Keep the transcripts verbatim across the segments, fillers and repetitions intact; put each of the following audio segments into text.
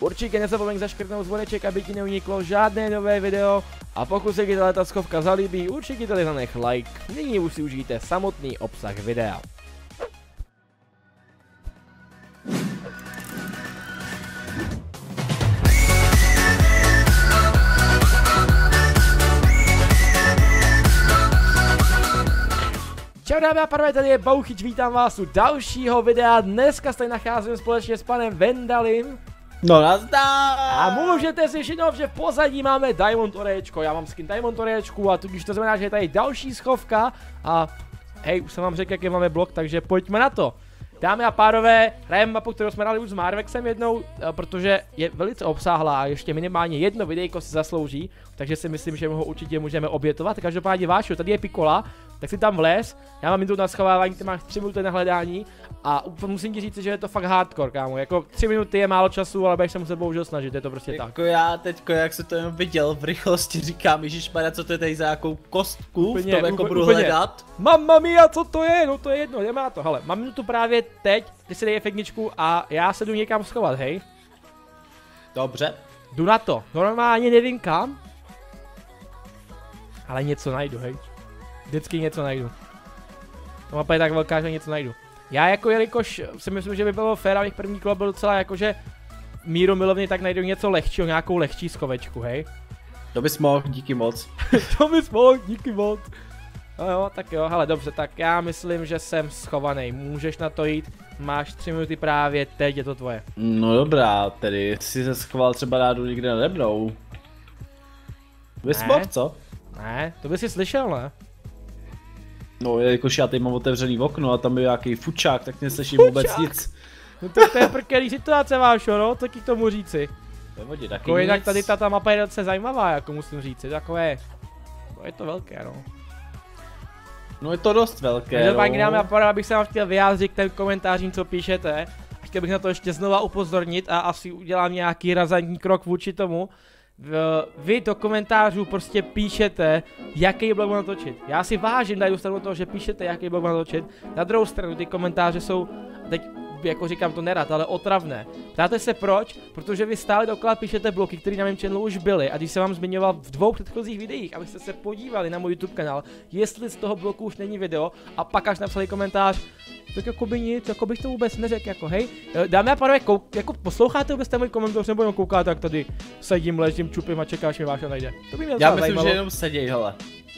Určitě nezapomeň zaškrtnout zvoneček, aby ti neuniklo žádné nové video, a pokud se ti tato schovka zalíbí, určitě tady zanech like. Nyní už si užijte samotný obsah videa. Čau dámy a pánové, tady je Bauchyč, vítám vás u dalšího videa. Dneska se tady nacházím společně s panem Vendalím. No nazdar! A můžete si všimnout, že v pozadí máme Diamond Orečko. Já mám skin Diamond Orečku, a tudíž to znamená, že je tady další schovka. A hej, už jsem vám řekl, jaký máme blok, takže pojďme na to. Dámy a pánové, hrajeme mapu, kterou jsme dali už s Marveksem jednou, protože je velice obsáhlá a ještě minimálně jedno videjko si zaslouží, takže si myslím, že ho určitě můžeme obětovat. Každopádně váš, tady je Pikola, tak si tam vlez, já mám minutu na schovávání, ty máš tři minuty na hledání a musím ti říct, že je to fakt hardcore, kámo, jako tři minuty je málo času, ale bych se musel bohužel snažit, je to prostě tak. Jako já teďko, jak se to jenom viděl v rychlosti, říkám, ježišmarja, co to je tady za jakou kostku, úplně, v tom jako budu hledat. Mamma mia, co to je, no to je jedno, nemá to, hele, mám minutu právě teď, ty si dej efektničku a já se jdu někam schovat, hej. Dobře. Jdu na to, normálně nevím kam, ale něco najdu, hej. Vždycky něco najdu. Ta mapa je tak velká, že něco najdu. Já jako, jelikož si myslím, že by bylo fér, abych první kolo byl docela jakože míru milovně, tak najdu něco lehčího, nějakou lehčí schovečku, hej. To bys mohl, díky moc. To bys mohl, díky moc. No jo, tak jo, hele dobře, tak já myslím, že jsem schovaný. Můžeš na to jít, máš tři minuty právě, teď je to tvoje. No dobrá, tedy si se schoval třeba rádu někde nade mnou. Bys mohl, co? Ne, to bys si slyšel, ne? No, jakož já tady mám otevřený okno a tam je nějaký fučák, tak neslyším vůbec nic. No to, to je prkelý situace, vášho, no, co ti k tomu říci. Nevodí, taky jako jinak tady ta mapa je docela zajímavá, jako musím říct, je takové, no je to velké, no. No je to dost velké, no. Každopádně dáme a pora, abych se vám chtěl vyjádřit k těm komentářím, co píšete. A chtěl bych na to ještě znova upozornit a asi udělám nějaký razantní krok vůči tomu. Vy do komentářů prostě píšete, jaký blok mám natočit. Já si vážím na jednu stranu toho, že píšete, jaký blok mám natočit. Na druhou stranu ty komentáře jsou, teď jako říkám to nerad, ale otravné. Ptáte se proč? Protože vy stále dokola píšete bloky, které na mém channelu už byly, a když jsem vám zmiňoval v dvou předchozích videích, abyste se podívali na můj YouTube kanál, jestli z toho bloku už není video, a pak až napsali komentář, tak jako by nic, jako bych to vůbec neřekl, jako hej. Dámy a pánové, jako posloucháte vůbec ten můj komentář, nebo jenom koukáte, jak tady sedím, ležím, čupím a čekáš, až mi váš najde. To by mě docela zajímalo. Já myslím, že jenom seděj, hele.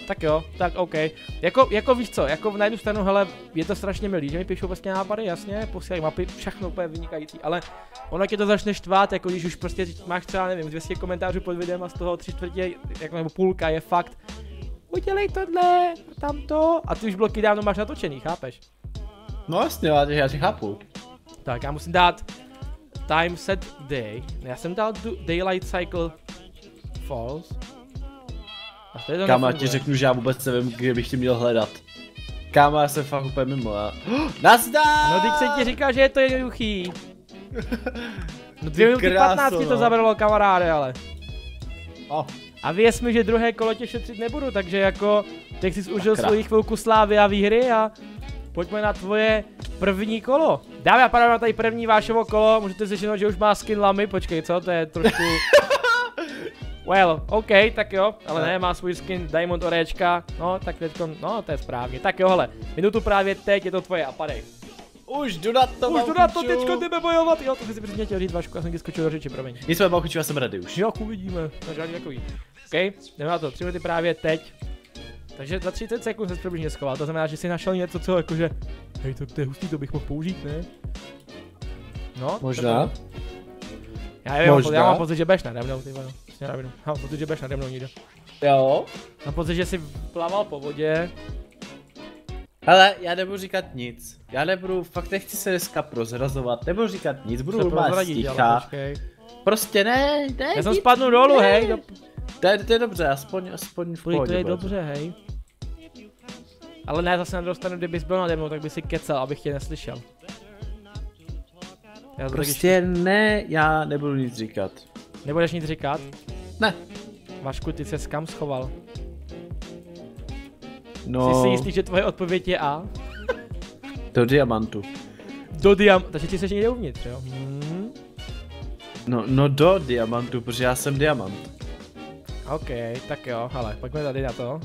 Tak jo, tak OK. Jako, jako víš co, jako na jednu stranu, hele, je to strašně milý, že mi píšou vlastně nápady, jasně, posílají mapy, všechno úplně vynikající, ale ono tě to začne štvát, jako když už prostě máš třeba, nevím, dvě stě komentářů pod videem a z toho tři čtvrtě, jako nebo půlka je fakt, udělej tohle, tamto, a ty už bloky dávno máš natočený, chápeš? No jasně, já tě chápu. Tak já musím dát time set day, já jsem dal daylight cycle false. Kámo, já ti řeknu, že já vůbec nevím, kde bych tě měl hledat. Kámo, já jsem fakt úplně mimo, já... Nazdar! No, teď jsem ti říkal, že je to jednoduchý. No dvě minuty patnáct ti to zabralo, kamaráde, ale. Oh. A věř mi, že druhé kolo tě šetřit nebudu, takže jako... Teď jsi užil svoji chvilku slávy a výhry a... Pojďme na tvoje první kolo. Dáme a pánové, tady první vášovo kolo, můžete slyšet, že už má skin lamy, počkej, co? To je trošku... Well, OK, tak jo, ale ne, má svůj skin Diamond Orečka, no tak teďko, no to je správně, tak jo, hele, minutu právě teď, je to tvoje a padej. Už jdu na to, Už jdu na to, teďko jdeme bojovat, jo, to jsi si přesně chtěl říct, Vašku, já jsem ti skočil do řeči, promiň. My jsme Bauchyču, já jsem ready už. Jo, uvidíme, no žádný takový. OK, jdeme na to, tři minuty právě teď. Takže za třicet sekund se přibližně schoval, to znamená, že jsi našel něco, co jakože, hej, to, to je hustý, to bych mohl použít, ne? No, možná. To, já nevím, já mám pocit, že budeš nade mnou, ty vano. Mám pocit, že budeš nade mnou někde. Jo. Mám pocit, že jsi plaval po vodě. Hele, já nebudu říkat nic. Já nebudu, fakt nechci se dneska prozrazovat, nebudu říkat nic, budu normálně ticha. Prostě ne, ne. Já jsem spadnu dolů, hej. To je, to je dobře, aspoň, aspoň v pohodě. To je dobře, hej. Ale ne, zase nedostanu, kdybys byl nade mnou, tak by si kecal, abych tě neslyšel. Já prostě taky... ne, já nebudu nic říkat. Nebudeš nic říkat? Ne. Vašku, ty ses kam schoval? No... Jsi si jistý, že tvoje odpověď je A? Do diamantu. Do diamantu, takže ty jsi někde uvnitř, jo? Hmm. No, no do diamantu, protože já jsem diamant. OK, tak jo, ale pojďme tady na to.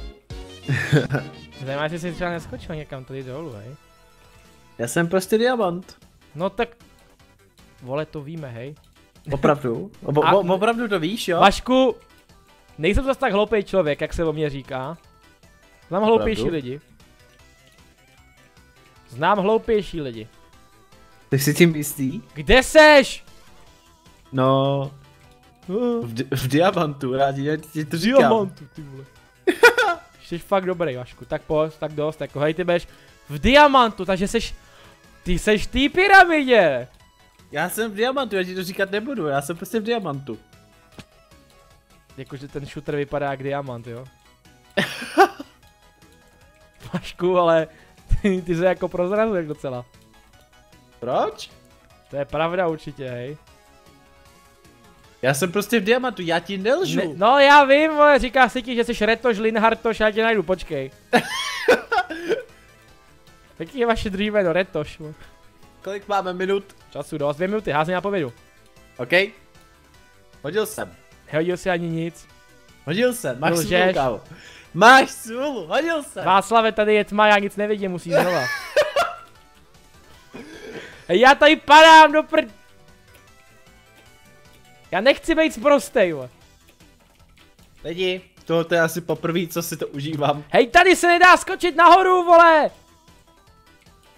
Zajímá, jestli jsi třeba neskočil někam tady dolů, hej? Já jsem prostě diamant. No tak... Vole, to víme, hej. Opravdu? Ob A... Opravdu to víš, jo? Vašku, nejsem zase tak hloupej člověk, jak se o mě říká. Znám opravdu? hloupější lidi. Znám hloupější lidi. Ty si tím jistý? Kde seš? No... V, di v diamantu, rádi, já ti to říkám. V diamantu, ty vole. Jsi fakt dobrý, Vašku, tak post, tak dost, jako hej, ty budeš v diamantu, takže seš... Ty seš tý pyramidě! Já jsem v diamantu, já ti to říkat nebudu, já jsem prostě v diamantu. Jakože ten shooter vypadá jak diamant, jo? Vašku, ale ty, ty se jako prozrazuješ docela. Proč? To je pravda určitě, hej. Já jsem prostě v diamantu, já ti nelžu. Ne, no já vím, vole, říká si ti, že jsi Retoš, Linhartoš, já tě najdu, počkej. Jaký je vaše druhý jméno, Retoš? Kolik máme minut? Času dost, dvě minuty, házím na povědu. OK. Hodil jsem. Nehodil si ani nic. Hodil jsem, máš smůlu, kámo. Máš smůlu, hodil jsem. Václave, tady je tma, já nic nevidím, musíš znova. Já tady padám do prd... Já nechci být sprostej, vole. Lidi, tohle je asi poprvé, co si to užívám. Hej, tady se nedá skočit nahoru, vole!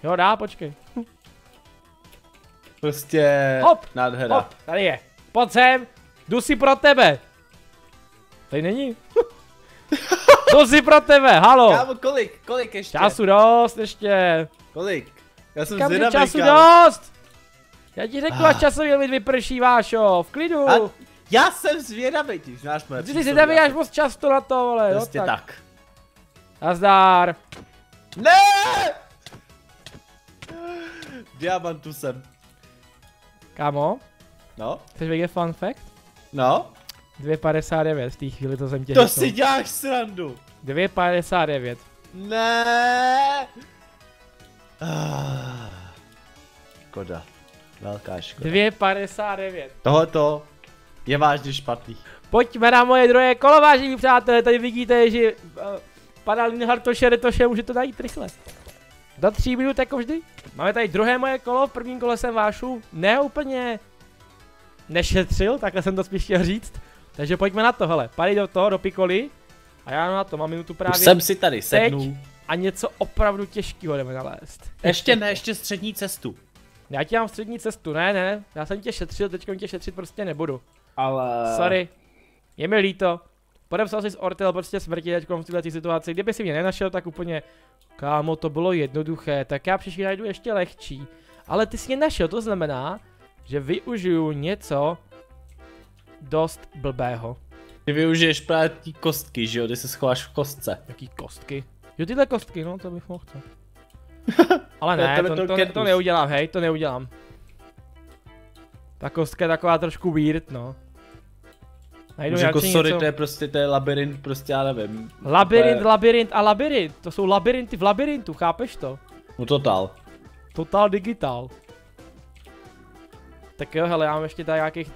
Jo, dá, počkej. Prostě... Hop, nádhera. Hop, tady je. Pojď sem, jdu si pro tebe. Tady není. Jdu si pro tebe, halo. Kámo, kolik, kolik ještě? Času dost ještě. Kolik? Já jsem zvědavý, času dost! Já ti řeknu, až časový limit vyprší, Vášo, v klidu. A já jsem zvědavý, ty znáš moje přísloví. Ty jsi zvědavý až moc často na to, vole, prostě no tak. tak. Nazdar. Ne! Diamantu jsem. Kámo? No? Chceš vědět fun fact? No? dvě padesát devět v té chvíli, to jsem tě To řekl. si děláš srandu. dvě padesát devět. Ne. Ah. Škoda. Velká škoda. dvě padesát devět. Tohleto je vážně špatný. Pojďme na moje druhé kolo, vážení přátelé, tady vidíte, že uh, pana Linhartoše, Retoše, může to najít rychle. Za tří minut jako vždy. Máme tady druhé moje kolo, v prvním kole jsem Vášu ne úplně nešetřil, takhle jsem to spíš chtěl říct. Takže pojďme na to, hele, padej do toho, do Pikoly. A já na to mám minutu právě. Už jsem si tady sednul. A něco opravdu těžkého jdeme nalézt. Ještě ne, ještě střední cestu. Já ti mám střední cestu, ne, ne, já jsem tě šetřil, teďka tě šetřit prostě nebudu. Ale... Sorry, je mi líto. Podepsal jsi z Ortel prostě smrti teďkom v této situaci, kdyby si mě nenašel, tak úplně... Kámo, to bylo jednoduché, tak já příště najdu ještě lehčí. Ale ty jsi mě našel, to znamená, že využiju něco dost blbého. Ty využiješ právě ty kostky, že jo, ty se schováš v kostce. Jaký kostky? Jo, tyhle kostky, no, to bych mohl chtěl. Ale ne, to, to, to, to neudělám, hej, to neudělám. Ta kostka je taková trošku weird, no. Najdu jako sorry, něco... to je prostě, to je labirint, prostě já nevím. Labirint, je... labirint a labirint, to jsou labirinty v labirintu, chápeš to? No total. Total digital. Tak jo, hele, já mám ještě tady nějakých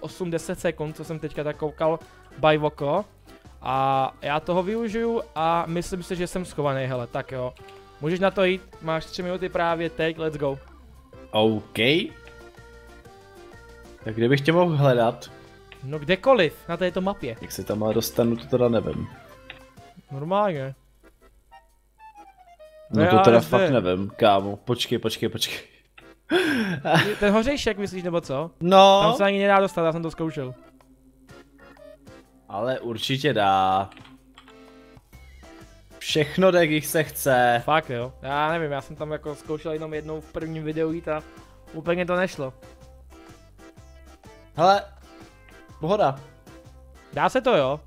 osm deset sekund, co jsem teďka tak koukal by voko. A já toho využiju a myslím si, že jsem schovaný, hele, tak jo. Můžeš na to jít, máš tři minuty právě teď, let's go. OK. Tak kde bych tě mohl hledat? No kdekoliv, na této mapě. Jak se tam má dostanu, to teda nevím. Normálně. No to teda fakt nevím, kámo, počkej, počkej, počkej. Ten hořejšek myslíš, nebo co? No. Tam se ani nedá dostat, já jsem to zkoušel. Ale určitě dá. Všechno tak jich se chce. Fakt jo, já nevím, já jsem tam jako zkoušel jenom jednou v prvním videu jít a úplně to nešlo. Hele, pohoda. Dá se to jo?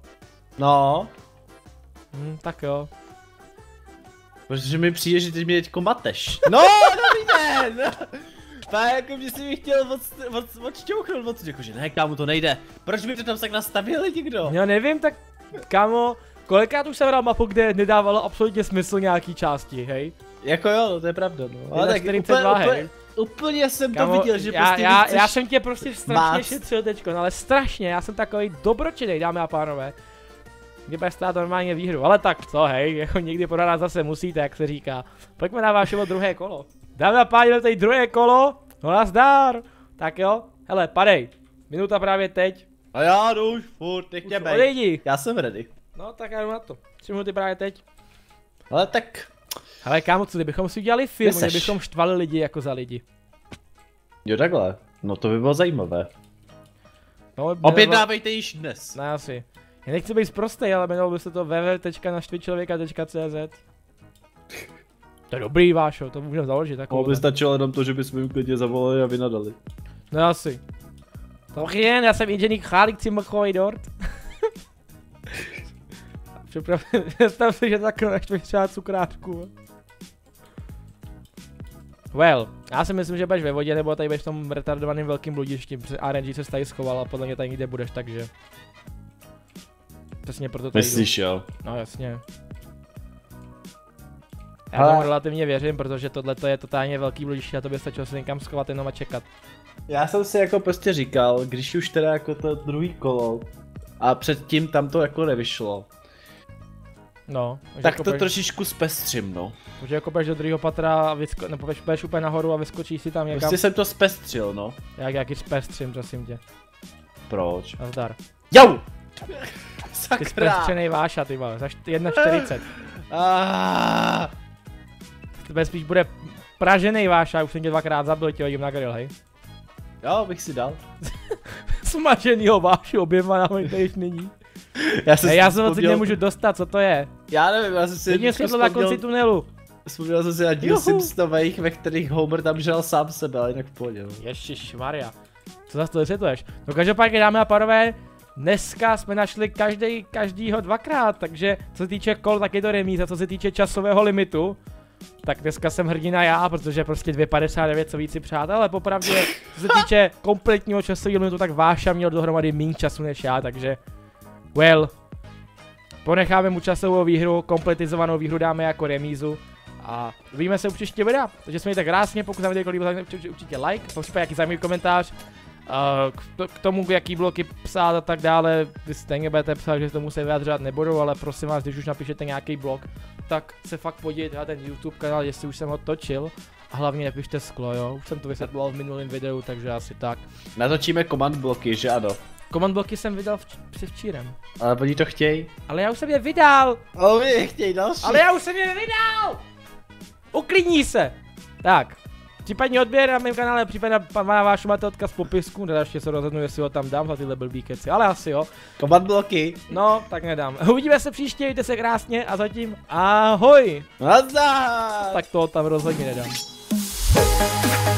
No. Hm, tak jo. Protože mi přijde, že teď mě teďko mateš. No, dobrý den! Pá, jako mě si mi chtěl odšťouchnout od jako, že ne, kámo, to nejde. Proč by to tam tak nastavili někdo? Já nevím, tak kámo. Kolikrát už jsem hrál mapu, kde nedávalo absolutně smysl nějaký části, hej? Jako jo, no, to je pravda, no. Ale tak čtyřicet dva, úplně, hej. Úplně, Úplně jsem to Kamo, viděl, že já, prostě já, já jsem tě prostě strašně šetřil teďko, no ale strašně, já jsem takový dobročinný, dámy a pánové. Kdyby stát normálně výhru, ale tak co, hej, jako někdy podat zase musíte, jak se říká. Pojďme na vášeho druhé kolo. Dáme a pánové, tady druhé kolo, no nazdar. Tak jo, hele, padej, minuta právě teď. A já jdu už furt, nech tě bej. Já jsem ready. No tak já jdu na to, tři minuty právě teď. Ale tak... Ale kámo, co kdybychom si udělali film, kdybychom štvali lidi jako za lidi. Jo takhle, no to by bylo zajímavé. No, objednávejte již dnes. No asi. Já nechci být prostej, ale jmenovalo by se to www tečka naštvičlověka tečka cz. To je dobrý vášo, to můžeme založit takovou. No by stačilo jenom to, že bychom jim klidně zavolali a vynadali. No asi. Dobrý den, já jsem inženýr Chálik Cimrchovej Dort. Představ si, že takhle naštviš třeba cukrátku. Well, já si myslím, že budeš ve vodě, nebo tady budeš v tom retardovaným velkým bludišti. R N G se tady schoval a podle mě tady někde budeš, takže... Přesně proto tady myslíš, jo? No jasně. Já ale... tomu relativně věřím, protože tohle je totálně velký bludiště a to by stačilo se někam schovat jenom a čekat. Já jsem si jako prostě říkal, když už teda jako to druhý kolo a předtím tam to jako nevyšlo. No, tak jako to půjdeš, trošičku zpestřím, no. Protože jako půjdeš do druhého patra a vysko, nebo půjdeš úplně nahoru a vyskočíš si tam někam. Prostě jsem to zpestřil, no. Jak, jak ji zpestřím, prosím tě. Proč? Nazdar. Jau! Sakra! Ty zpestřenej váša, ty vole, za jedna čtyřicet. Aaaaaaah. Tebe spíš bude praženej váša, už jsem tě dvakrát zabil, tě hodím na grill, hej. Jo, bych si dal. Smaženýho vášu oběma na mě teď nyní. Já, se ne, já jsem ho vzpomněl... nemůžu dostat, co to je? Já nevím, já jsem si jednou vzpomněl... na konci tunelu. Vzpomněl jsem si na díl Simpsonových, ve kterých Homer tam žel sám sebe, ale jinak v pohodě. Ježišmarja, co za to vysvětluješ? No každopádně, dámy a pánové, dneska jsme našli každý, každýho dvakrát, takže co se týče kol, tak je to remíza, co se týče časového limitu. Tak dneska jsem hrdina já, protože prostě dvě padesát devět, co víc si přát, ale popravdě, co se týče kompletního časového limitu, tak Váša měl dohromady méně času než já, takže... Well, ponecháme mu časovou výhru, kompletizovanou výhru dáme jako remízu a uvidíme se u příště videa, takže se mějte krásně, pokud vám video líbilo, tak určitě like, v tom případě jaký zajímavý komentář, uh, k tomu jaký bloky psát a tak dále, vy stejně budete psát, že tomu se vyjadřovat nebudou, ale prosím vás, když už napíšete nějaký blog, tak se fakt podívejte na ten YouTube kanál, jestli už jsem ho točil. A hlavně nepište sklo, jo, už jsem to vysvětloval v minulém videu, takže asi tak. Natočíme command bloky, že ano? Command bloky jsem vydal převčírem. Ale oni to chtějí. Ale já už jsem je vydal! Ale oni chtějí další. Ale já už jsem je vydal! Uklidní se! Tak. Případně odběr na mém kanále, případně má váš máte odkaz v popisku, teda ještě se rozhodnu, jestli ho tam dám za tyhle blbý keci, ale asi jo. Command bloky. No, tak nedám. Uvidíme se příště, mějte se krásně a zatím ahoj! Nazdar! Tak toho tam rozhodně nedám.